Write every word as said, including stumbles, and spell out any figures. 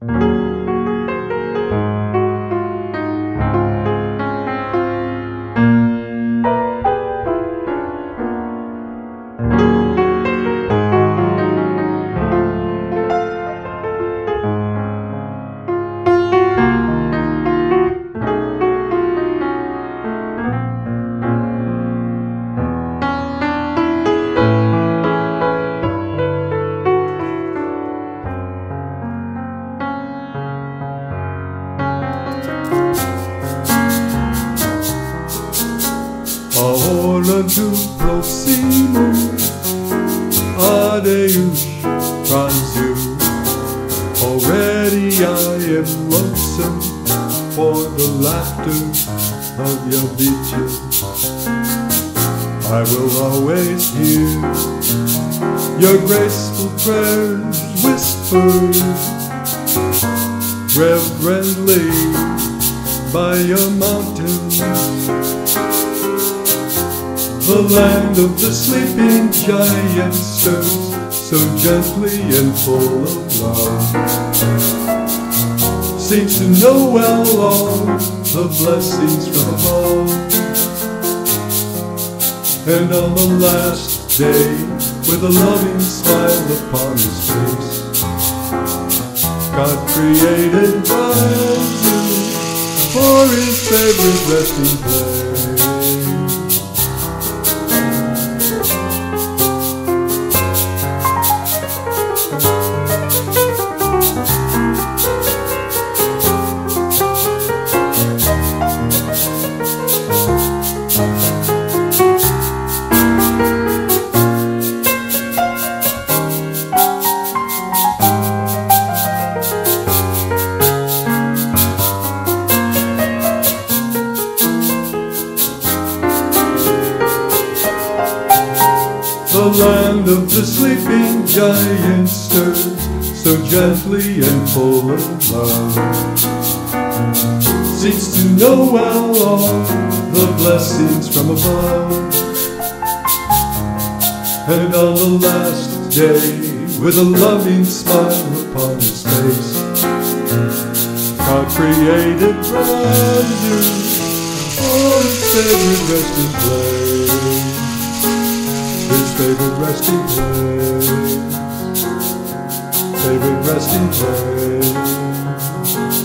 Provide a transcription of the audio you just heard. Até próximo adeus Brazil. Already I am lonesome for the laughter of your beaches. I will always hear your graceful prayers whispered reverently by your mountains. The land of the sleeping giants stirs so gently and full of love, seems to know well all the blessings from above. And on the last day, with a loving smile upon his face, God created Brazil for his favorite resting place. The land of the sleeping giants stirs so gently and full of love, seems to know well all the blessings from above. And on the last day, with a loving smile upon his face, God created Brazil for his favorite resting place. His favorite resting place, favorite resting place.